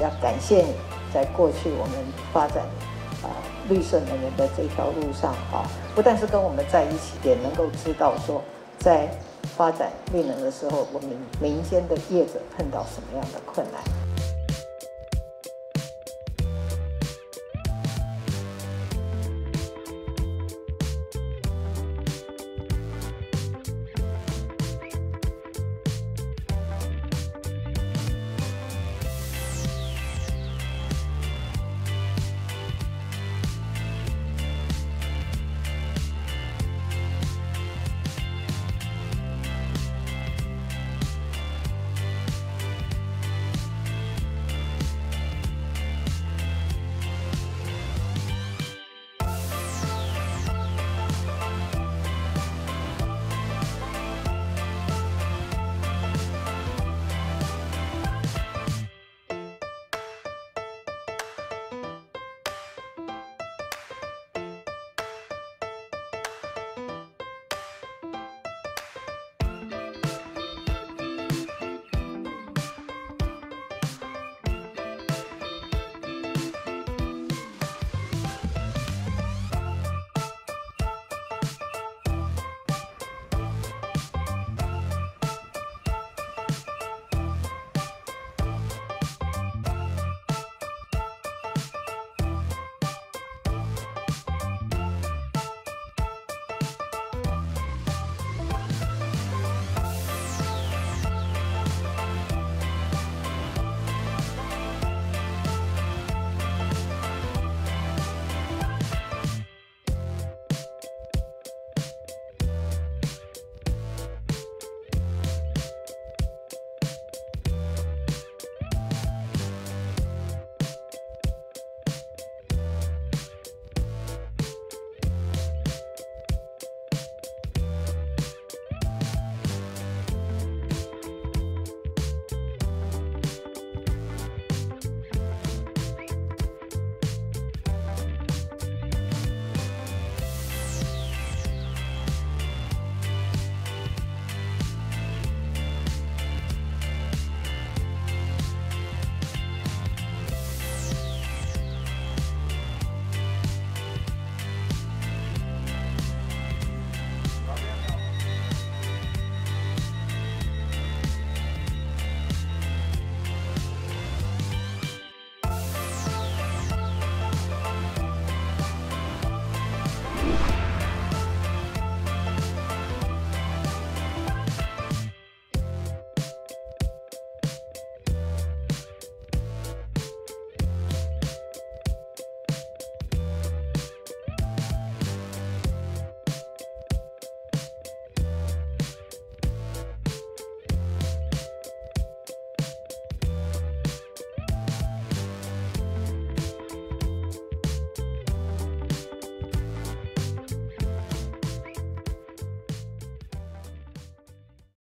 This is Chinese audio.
要感谢在过去我们发展绿色能源的这条路上不但是跟我们在一起，也能够知道说在发展绿能的时候，我们民间的业者碰到什么样的困难。